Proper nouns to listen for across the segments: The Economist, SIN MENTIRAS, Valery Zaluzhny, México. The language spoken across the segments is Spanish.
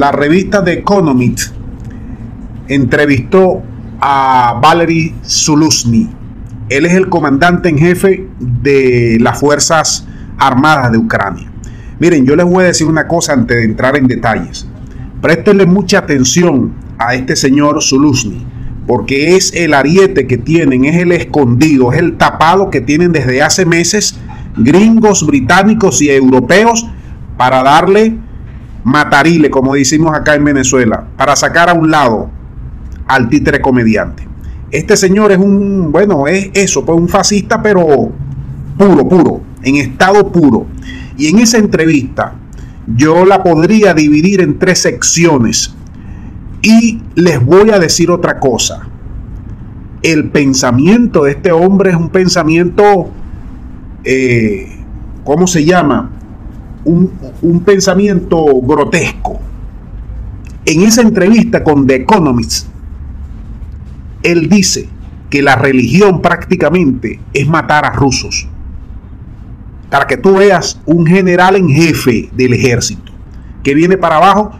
La revista The Economist entrevistó a Valery Zaluzhny. Él es el comandante en jefe de las Fuerzas Armadas de Ucrania. Miren, yo les voy a decir una cosa antes de entrar en detalles. Préstenle mucha atención a este señor Zaluzhny, porque es el ariete que tienen, es el escondido, es el tapado que tienen desde hace meses gringos, británicos y europeos para darle matarile, como decimos acá en Venezuela, para sacar a un lado al títere comediante. Este señor es un, bueno, es eso, pues un fascista, pero puro, en estado puro. Y en esa entrevista yo la podría dividir en tres secciones. Y les voy a decir otra cosa. El pensamiento de este hombre es un pensamiento, ¿cómo se llama? Un pensamiento grotesco. En esa entrevista con The Economist, él dice que la religión prácticamente es matar a rusos. Para que tú veas, un general en jefe del ejército que viene para abajo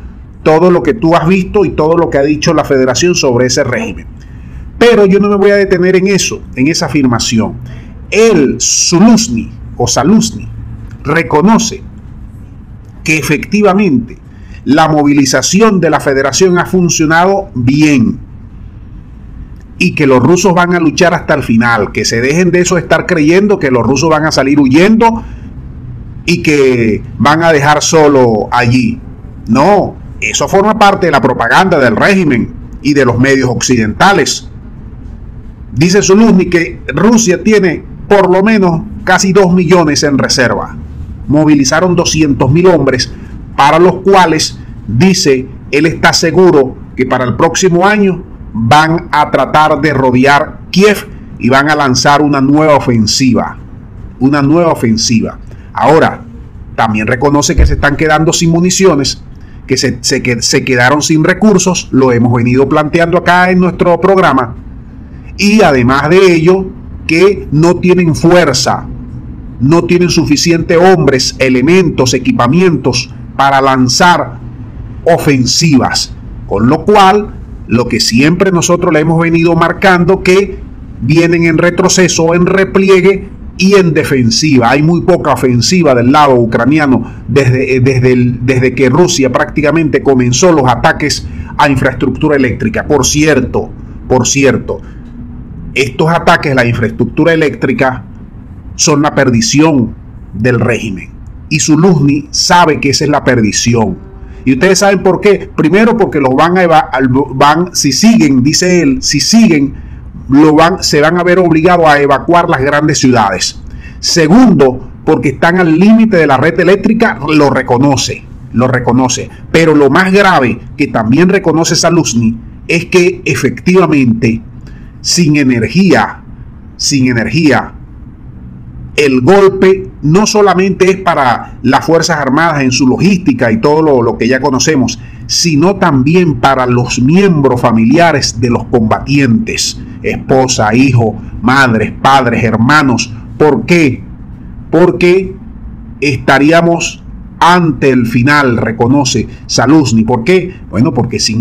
todo lo que tú has visto y todo lo que ha dicho la Federación sobre ese régimen. Pero yo no me voy a detener en eso, en esa afirmación. Él, Zaluzhny, reconoce que efectivamente la movilización de la Federación ha funcionado bien y que los rusos van a luchar hasta el final, que se dejen de eso de estar creyendo que los rusos van a salir huyendo y que van a dejar solo allí. No, eso forma parte de la propaganda del régimen y de los medios occidentales. Dice Zaluzhny que Rusia tiene por lo menos casi 2 millones en reserva. Movilizaron 200.000 hombres, para los cuales, dice, él está seguro que para el próximo año van a tratar de rodear Kiev y van a lanzar una nueva ofensiva. Una nueva ofensiva. Ahora, también reconoce que se están quedando sin municiones, que se quedaron sin recursos. Lo hemos venido planteando acá en nuestro programa. Y además de ello, que no tienen fuerza, no tienen suficientes hombres, elementos, equipamientos para lanzar ofensivas. Con lo cual, lo que siempre nosotros le hemos venido marcando, que vienen en retroceso, en repliegue y en defensiva. Hay muy poca ofensiva del lado ucraniano desde que Rusia prácticamente comenzó los ataques a infraestructura eléctrica. Por cierto, estos ataques a la infraestructura eléctrica son la perdición del régimen. Y Zaluzhny sabe que esa es la perdición. Y ustedes saben por qué. Primero, porque los se van a ver obligados a evacuar las grandes ciudades. Segundo, porque están al límite de la red eléctrica, lo reconoce. Pero lo más grave que también reconoce Zaluzhny es que efectivamente sin energía, el golpe no solamente es para las Fuerzas Armadas en su logística y todo lo que ya conocemos, sino también para los miembros familiares de los combatientes, esposa, hijo, madres, padres, hermanos. ¿Por qué? Porque estaríamos ante el final, reconoce Zaluzhny. ¿Por qué? Bueno, porque sin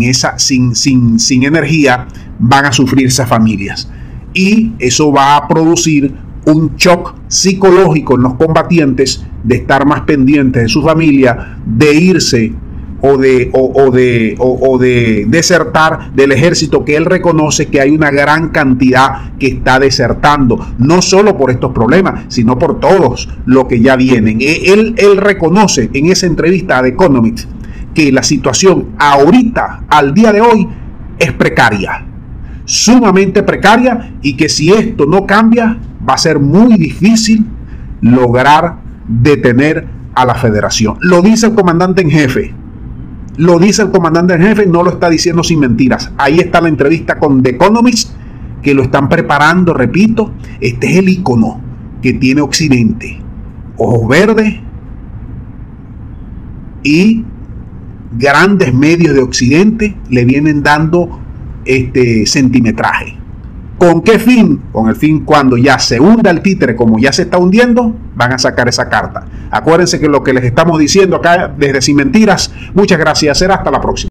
energía van a sufrir esas familias. Y eso va a producir un shock psicológico en los combatientes de estar más pendientes de su familia, de irse o de desertar del ejército, que él reconoce que hay una gran cantidad que está desertando, no solo por estos problemas, sino por todos los que ya vienen. Él reconoce en esa entrevista a The Economist que la situación ahorita, al día de hoy, es precaria, sumamente precaria, y que si esto no cambia, va a ser muy difícil lograr detener a la Federación. Lo dice el comandante en jefe. Lo dice el comandante en jefe, no lo está diciendo sin mentiras. Ahí está la entrevista con The Economist, que lo están preparando, repito. Este es el icono que tiene Occidente. Ojos verdes y grandes medios de Occidente le vienen dando este centimetraje. ¿Con qué fin? Con el fin cuando ya se hunda el títere, como ya se está hundiendo, van a sacar esa carta. Acuérdense que lo que les estamos diciendo acá desde Sin Mentiras. Muchas gracias. Será hasta la próxima.